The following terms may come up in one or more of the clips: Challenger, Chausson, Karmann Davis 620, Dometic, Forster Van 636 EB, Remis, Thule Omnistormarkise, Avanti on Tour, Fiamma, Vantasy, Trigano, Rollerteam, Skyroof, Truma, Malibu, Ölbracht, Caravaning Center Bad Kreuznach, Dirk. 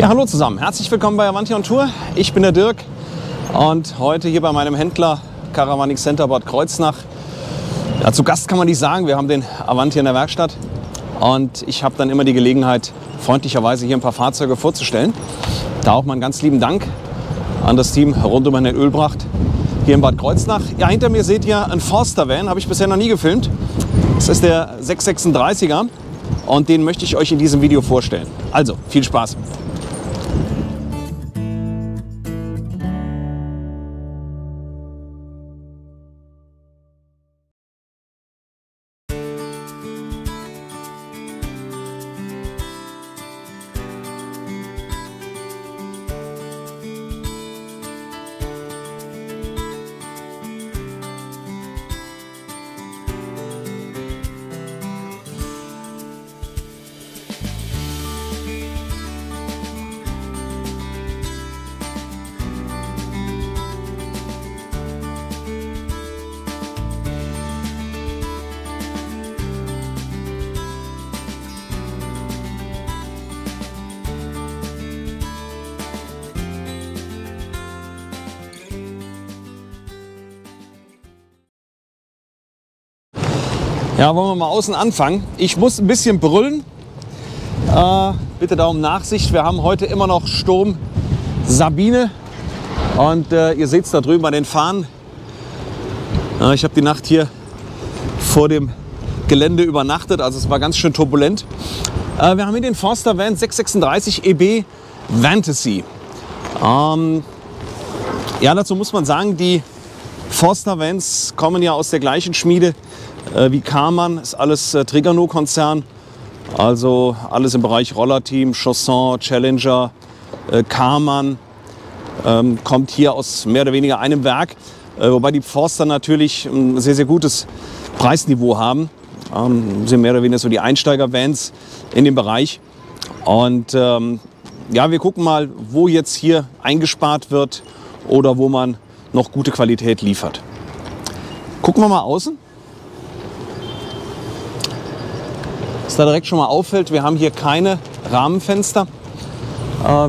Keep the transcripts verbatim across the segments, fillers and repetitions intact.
Ja, hallo zusammen, herzlich willkommen bei Avanti on Tour. Ich bin der Dirk und heute hier bei meinem Händler Caravaning Center Bad Kreuznach. Ja, zu Gast kann man nicht sagen, wir haben den Avanti in der Werkstatt und ich habe dann immer die Gelegenheit, freundlicherweise hier ein paar Fahrzeuge vorzustellen. Da auch mal einen ganz lieben Dank an das Team rund um Herrn Ölbracht hier in Bad Kreuznach. Ja, hinter mir seht ihr einen Forster Van, habe ich bisher noch nie gefilmt. Das ist der sechs sechsunddreißiger und den möchte ich euch in diesem Video vorstellen. Also, viel Spaß! Ja, wollen wir mal außen anfangen. Ich muss ein bisschen brüllen. Äh, bitte da um Nachsicht. Wir haben heute immer noch Sturm Sabine. Und äh, ihr seht es da drüben bei den Fahnen. Äh, ich habe die Nacht hier vor dem Gelände übernachtet. Also es war ganz schön turbulent. Äh, wir haben hier den Forster Van sechs sechsunddreißig E B Fantasy. Ähm, ja, dazu muss man sagen, die Forster Vans kommen ja aus der gleichen Schmiede äh, wie Karmann, ist alles äh, Trigano-Konzern, also alles im Bereich Rollerteam, Chausson, Challenger, äh, Karmann, ähm, kommt hier aus mehr oder weniger einem Werk, äh, wobei die Forster natürlich ein sehr, sehr gutes Preisniveau haben, ähm, sind mehr oder weniger so die Einsteiger-Vans in dem Bereich und ähm, ja, wir gucken mal, wo jetzt hier eingespart wird oder wo man noch gute Qualität liefert. Gucken wir mal außen. Was da direkt schon mal auffällt, wir haben hier keine Rahmenfenster.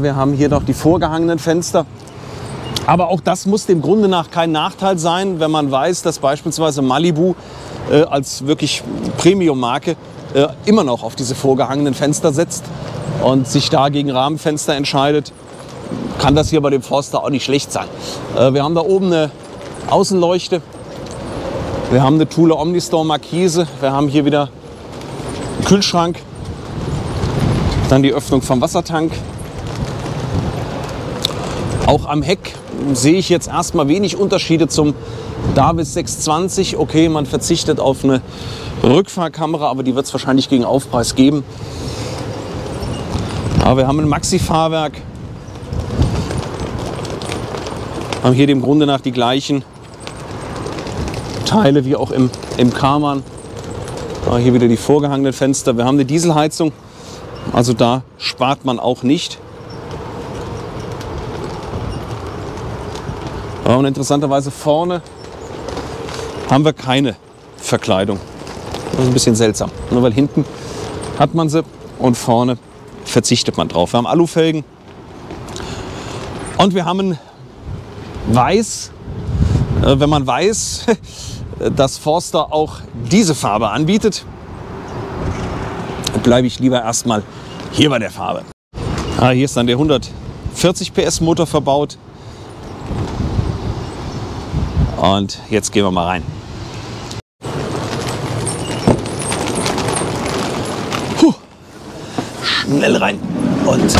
Wir haben hier noch die vorgehangenen Fenster. Aber auch das muss dem Grunde nach kein Nachteil sein, wenn man weiß, dass beispielsweise Malibu als wirklich Premium-Marke immer noch auf diese vorgehangenen Fenster setzt und sich da gegen Rahmenfenster entscheidet. Kann das hier bei dem Forster auch nicht schlecht sein. Äh, wir haben da oben eine Außenleuchte, wir haben eine Thule Omnistormarkise, wir haben hier wieder einen Kühlschrank, dann die Öffnung vom Wassertank. Auch am Heck sehe ich jetzt erstmal wenig Unterschiede zum Davis sechs zwanzig. Okay, man verzichtet auf eine Rückfahrkamera, aber die wird es wahrscheinlich gegen Aufpreis geben. Aber wir haben ein Maxi-Fahrwerk. Wir haben hier dem Grunde nach die gleichen Teile wie auch im, im Karmann. Hier wieder die vorgehangenen Fenster. Wir haben eine Dieselheizung, also da spart man auch nicht. Und interessanterweise vorne haben wir keine Verkleidung. Das ist ein bisschen seltsam, nur weil hinten hat man sie und vorne verzichtet man drauf. Wir haben Alufelgen und wir haben einen Weiß, wenn man weiß, dass Forster auch diese Farbe anbietet, bleibe ich lieber erstmal hier bei der Farbe. Ah, hier ist dann der hundertvierzig PS Motor verbaut und jetzt gehen wir mal rein. Puh. Schnell rein und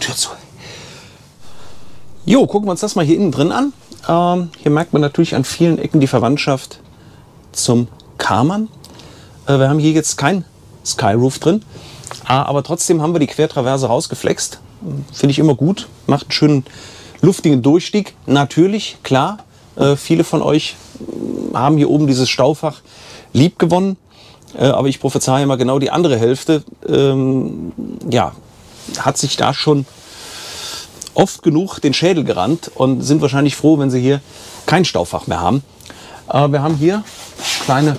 Tür zu. Jo, gucken wir uns das mal hier innen drin an. Ähm, hier merkt man natürlich an vielen Ecken die Verwandtschaft zum Karmann. Äh, wir haben hier jetzt kein Skyroof drin, ah, aber trotzdem haben wir die Quertraverse rausgeflext. Finde ich immer gut, macht einen schönen luftigen Durchstieg. Natürlich, klar, äh, viele von euch haben hier oben dieses Staufach lieb gewonnen, äh, aber ich prophezeie immer genau die andere Hälfte. Ähm, ja, hat sich da schon oft genug den Schädel gerannt und sind wahrscheinlich froh, wenn sie hier kein Staufach mehr haben. Äh, wir haben hier kleine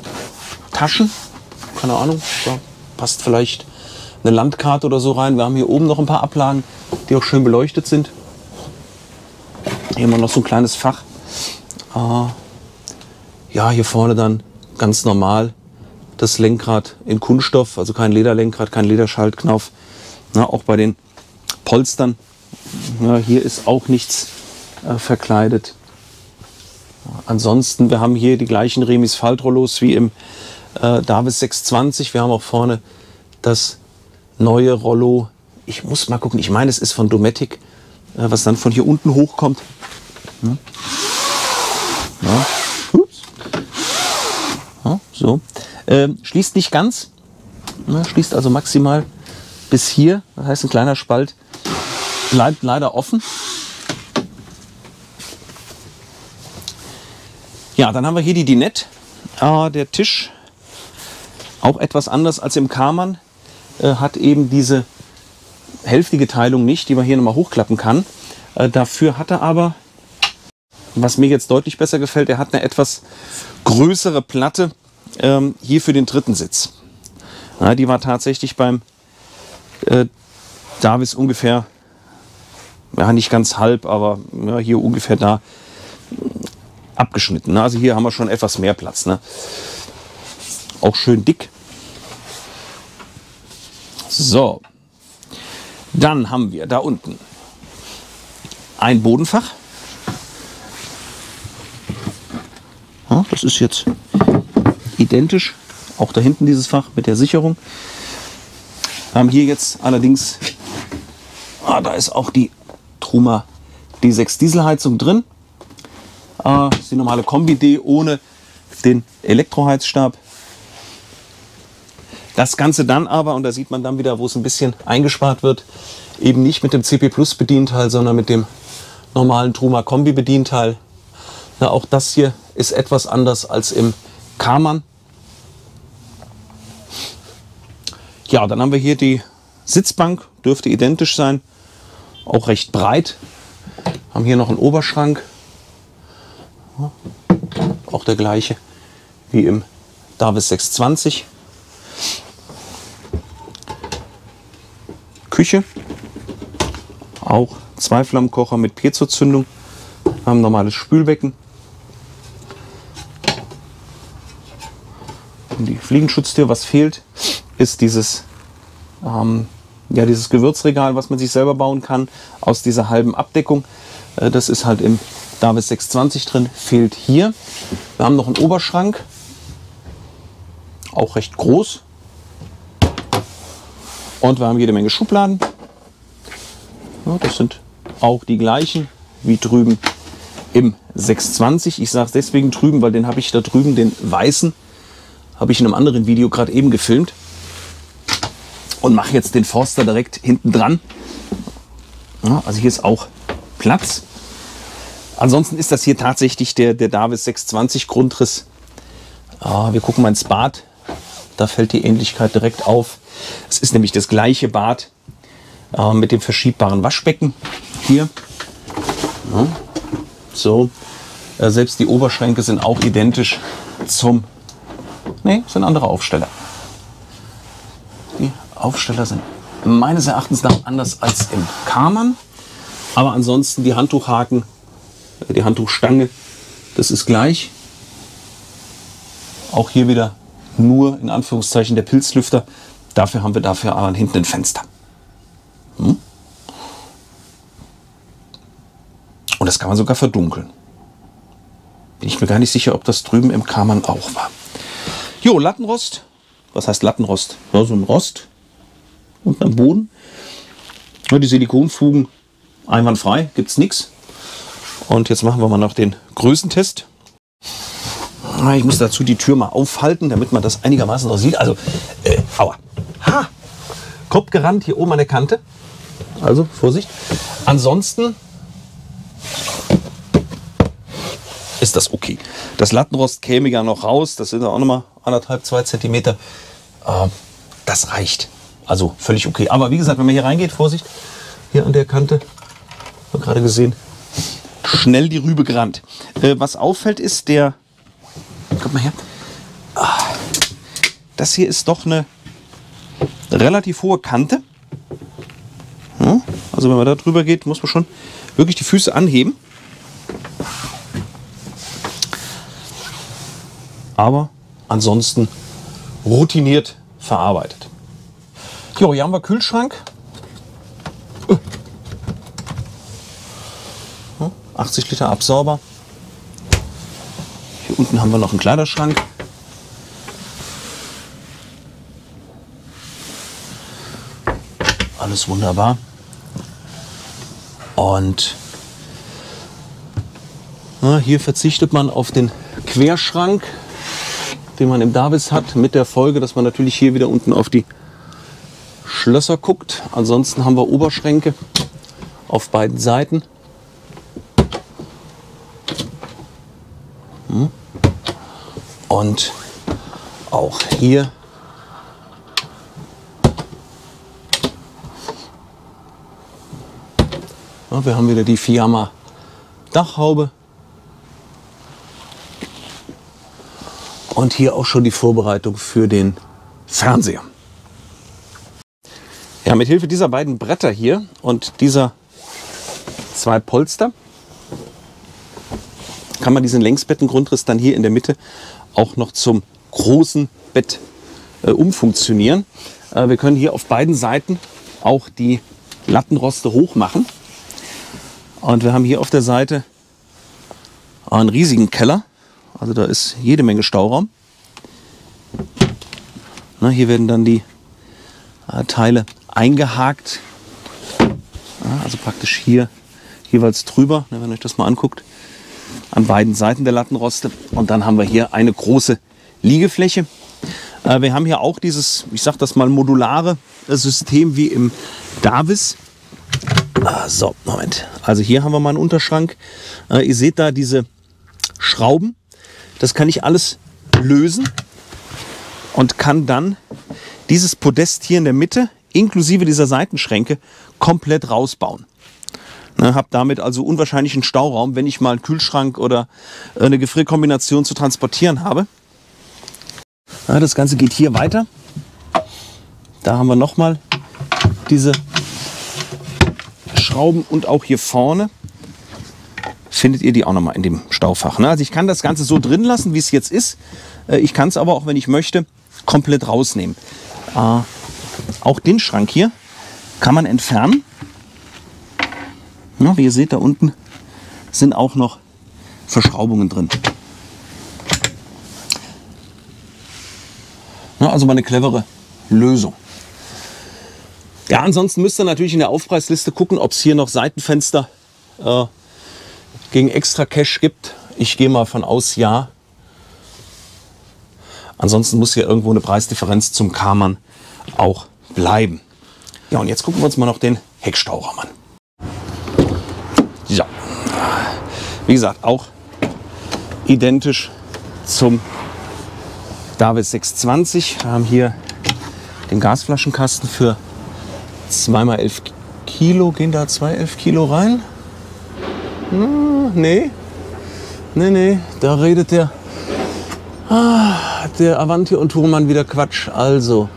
Taschen, keine Ahnung, da passt vielleicht eine Landkarte oder so rein. Wir haben hier oben noch ein paar Ablagen, die auch schön beleuchtet sind. Hier haben wir noch so ein kleines Fach. Äh, ja, hier vorne dann ganz normal das Lenkrad in Kunststoff, also kein Lederlenkrad, kein Lederschaltknauf. Na, auch bei den Polstern. Ja, hier ist auch nichts äh, verkleidet. Ansonsten, wir haben hier die gleichen Remis Faltrollos wie im äh, Davis sechshundertzwanzig. Wir haben auch vorne das neue Rollo. Ich muss mal gucken, ich meine, es ist von Dometic, äh, was dann von hier unten hochkommt. Hm? Ja. Ups. Ja, so. Ähm, schließt nicht ganz, ja, schließt also maximal bis hier. Das heißt, ein kleiner Spalt bleibt leider offen. Ja, dann haben wir hier die Dinette. Äh, der Tisch, auch etwas anders als im Karmann, äh, hat eben diese hälftige Teilung nicht, die man hier nochmal hochklappen kann. Äh, dafür hat er aber, was mir jetzt deutlich besser gefällt, er hat eine etwas größere Platte ähm, hier für den dritten Sitz. Ja, die war tatsächlich beim äh, Davis ungefähr, ja nicht ganz halb, aber ja, hier ungefähr da abgeschnitten. Also hier haben wir schon etwas mehr Platz. Ne? Auch schön dick. So, dann haben wir da unten ein Bodenfach. Ja, das ist jetzt identisch. Auch da hinten dieses Fach mit der Sicherung. Wir haben hier jetzt allerdings, ah, da ist auch die Truma D sechs Dieselheizung drin. Das ist die normale Kombi-D ohne den Elektroheizstab. Das Ganze dann aber, und da sieht man dann wieder, wo es ein bisschen eingespart wird, eben nicht mit dem C P Plus Bedienteil, sondern mit dem normalen Truma Kombi Bedienteil. Na, auch das hier ist etwas anders als im Karmann. Ja, dann haben wir hier die Sitzbank, dürfte identisch sein, auch recht breit. Haben hier noch einen Oberschrank. Auch der gleiche wie im Davis sechshundertzwanzig. Küche. Auch zwei Flammkocher mit Piezo-Zündung. Haben ein normales Spülbecken. Und die Fliegenschutztür, was fehlt, ist dieses, ähm, ja, dieses Gewürzregal, was man sich selber bauen kann, aus dieser halben Abdeckung. Das ist halt im Davis sechshundertzwanzig drin, fehlt hier. Wir haben noch einen Oberschrank, auch recht groß. Und wir haben jede Menge Schubladen. Ja, das sind auch die gleichen wie drüben im sechshundertzwanzig. Ich sage deswegen drüben, weil den habe ich da drüben, den weißen, habe ich in einem anderen Video gerade eben gefilmt. Und mache jetzt den Forster direkt hinten dran. Ja, also hier ist auch Platz. Ansonsten ist das hier tatsächlich der, der Davis sechshundertzwanzig Grundriss. Ah, wir gucken mal ins Bad. Da fällt die Ähnlichkeit direkt auf. Es ist nämlich das gleiche Bad äh, mit dem verschiebbaren Waschbecken hier. Ja. So. Äh, selbst die Oberschränke sind auch identisch zum... Ne, sind andere Aufsteller. Die Aufsteller sind meines Erachtens nach anders als im Karmann. Aber ansonsten die Handtuchhaken, die Handtuchstange, das ist gleich. Auch hier wieder nur in Anführungszeichen der Pilzlüfter. Dafür haben wir dafür aber hinten ein Fenster. Hm? Und das kann man sogar verdunkeln. Bin ich mir gar nicht sicher, ob das drüben im Karmann auch war. Jo, Lattenrost. Was heißt Lattenrost? Ja, so ein Rost unten am Boden. Ja, die Silikonfugen einwandfrei, gibt es nichts. Und jetzt machen wir mal noch den Größentest. Ich muss dazu die Tür mal aufhalten, damit man das einigermaßen noch sieht. Also, äh, aua. Ha! Kopf gerannt hier oben an der Kante. Also, Vorsicht. Ansonsten ist das okay. Das Lattenrost käme ja noch raus. Das sind ja auch nochmal anderthalb, zwei Zentimeter. Äh, das reicht. Also, völlig okay. Aber wie gesagt, wenn man hier reingeht, Vorsicht. Hier an der Kante, haben wir gerade gesehen. Schnell die Rübe gerannt. Äh, was auffällt ist der, kommt mal her, ah, das hier ist doch eine relativ hohe Kante. Hm? Also wenn man da drüber geht, muss man schon wirklich die Füße anheben. Aber ansonsten routiniert verarbeitet. Jo, hier haben wir Kühlschrank. achtzig Liter Absauber. Hier unten haben wir noch einen Kleiderschrank. Alles wunderbar. Und na, hier verzichtet man auf den Querschrank, den man im Davis hat, mit der Folge, dass man natürlich hier wieder unten auf die Schlösser guckt. Ansonsten haben wir Oberschränke auf beiden Seiten. Und auch hier ja, wir haben wieder die Fiamma Dachhaube. Und hier auch schon die Vorbereitung für den Fernseher. Ja, mit Hilfe dieser beiden Bretter hier und dieser zwei Polster kann man diesen Längsbettengrundriss dann hier in der Mitte auch noch zum großen Bett äh, umfunktionieren. Äh, wir können hier auf beiden Seiten auch die Lattenroste hoch machen. Und wir haben hier auf der Seite einen riesigen Keller. Also da ist jede Menge Stauraum. Na, hier werden dann die äh, Teile eingehakt. Ja, also praktisch hier jeweils drüber, ne, wenn ihr euch das mal anguckt, an beiden Seiten der Lattenroste. Und dann haben wir hier eine große Liegefläche. Äh, wir haben hier auch dieses, ich sag das mal, modulare äh, System wie im Davis. Ah, so, Moment. Also hier haben wir mal einen Unterschrank. Äh, ihr seht da diese Schrauben. Das kann ich alles lösen und kann dann dieses Podest hier in der Mitte inklusive dieser Seitenschränke komplett rausbauen. Ne, habe damit also unwahrscheinlichen Stauraum, wenn ich mal einen Kühlschrank oder eine Gefrierkombination zu transportieren habe. Ja, das Ganze geht hier weiter. Da haben wir nochmal diese Schrauben und auch hier vorne findet ihr die auch nochmal in dem Staufach. Also ich kann das Ganze so drin lassen, wie es jetzt ist. Ich kann es aber auch, wenn ich möchte, komplett rausnehmen. Äh, auch den Schrank hier kann man entfernen. Na, wie ihr seht, da unten sind auch noch Verschraubungen drin. Na, also mal eine clevere Lösung. Ja, ansonsten müsst ihr natürlich in der Aufpreisliste gucken, ob es hier noch Seitenfenster äh, gegen extra Cash gibt. Ich gehe mal von aus, ja. Ansonsten muss hier irgendwo eine Preisdifferenz zum Karmann auch bleiben. Ja, und jetzt gucken wir uns mal noch den Heckstauraum an. Ja, wie gesagt, auch identisch zum Davis sechs zwanzig. Wir haben hier den Gasflaschenkasten für zwei mal elf Kilo. Gehen da zwei elf Kilo rein? Nee, nee, nee, da redet der, ah, der Avanti on Tour wieder Quatsch. Also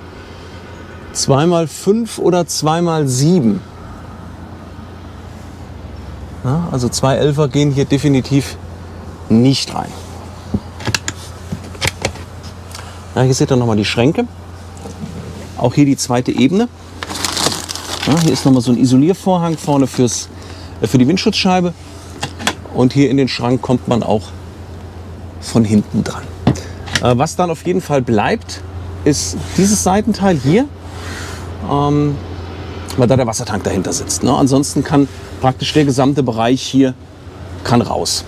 zwei mal fünf oder zwei mal sieben. Ja, also zwei Elfer gehen hier definitiv nicht rein. Ja, hier seht ihr nochmal die Schränke. Auch hier die zweite Ebene. Ja, hier ist nochmal so ein Isoliervorhang vorne fürs, äh, für die Windschutzscheibe. Und hier in den Schrank kommt man auch von hinten dran. Äh, was dann auf jeden Fall bleibt, ist dieses Seitenteil hier, ähm, weil da der Wassertank dahinter sitzt. Ne? Ansonsten kann praktisch der gesamte Bereich hier kann raus.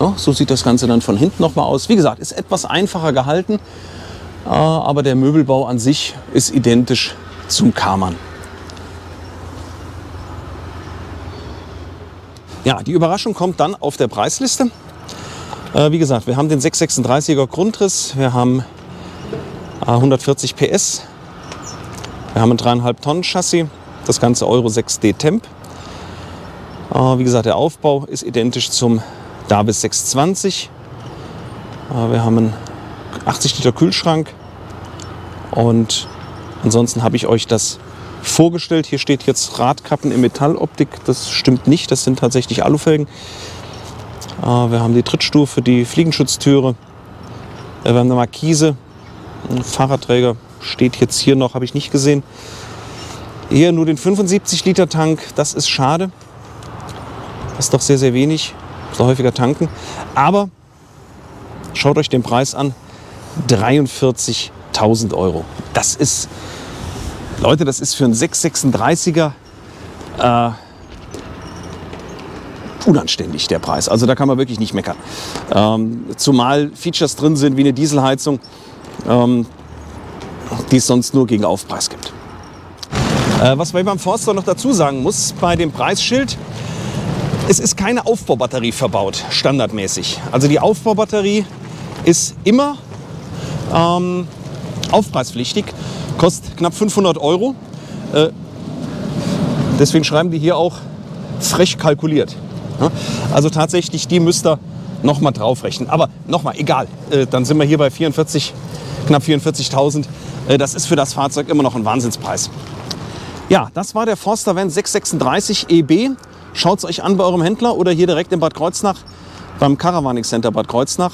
Ja, so sieht das Ganze dann von hinten nochmal aus. Wie gesagt, ist etwas einfacher gehalten, äh, aber der Möbelbau an sich ist identisch zum Karmann. Ja, die Überraschung kommt dann auf der Preisliste. Äh, wie gesagt, wir haben den sechshundertsechsunddreißiger Grundriss, wir haben äh, hundertvierzig P S, wir haben ein dreieinhalb Tonnen Chassis, das ganze Euro sechs D Temp. Äh, wie gesagt, der Aufbau ist identisch zum Davis sechs zwanzig. Äh, wir haben einen achtzig Liter Kühlschrank und ansonsten habe ich euch das vorgestellt. Hier steht jetzt Radkappen in Metalloptik. Das stimmt nicht, das sind tatsächlich Alufelgen. Äh, wir haben die Trittstufe, die Fliegenschutztüre. Äh, wir haben eine Markise. Ein Fahrradträger steht jetzt hier noch, habe ich nicht gesehen. Hier nur den fünfundsiebzig Liter Tank, das ist schade. Das ist doch sehr, sehr wenig. So häufiger tanken. Aber schaut euch den Preis an. dreiundvierzigtausend Euro. Das ist, Leute, das ist für einen sechs sechsunddreißiger äh, unanständig, der Preis. Also da kann man wirklich nicht meckern. Ähm, zumal Features drin sind wie eine Dieselheizung, ähm, die es sonst nur gegen Aufpreis gibt. Äh, was man beim Forster noch dazu sagen muss, bei dem Preisschild, es ist keine Aufbaubatterie verbaut, standardmäßig. Also die Aufbaubatterie ist immer ähm, aufpreispflichtig, kostet knapp fünfhundert Euro. Äh, deswegen schreiben die hier auch frech kalkuliert. Ja? Also tatsächlich, die müsst ihr nochmal draufrechnen. Aber nochmal, egal, äh, dann sind wir hier bei vierundvierzig, knapp vierundvierzigtausend. Äh, das ist für das Fahrzeug immer noch ein Wahnsinnspreis. Ja, das war der Forster Vans sechs sechsunddreißig E B. Schaut es euch an bei eurem Händler oder hier direkt in Bad Kreuznach beim Caravaning Center Bad Kreuznach.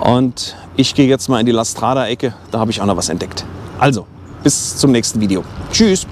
Und ich gehe jetzt mal in die La Strada-Ecke, da habe ich auch noch was entdeckt. Also, bis zum nächsten Video. Tschüss!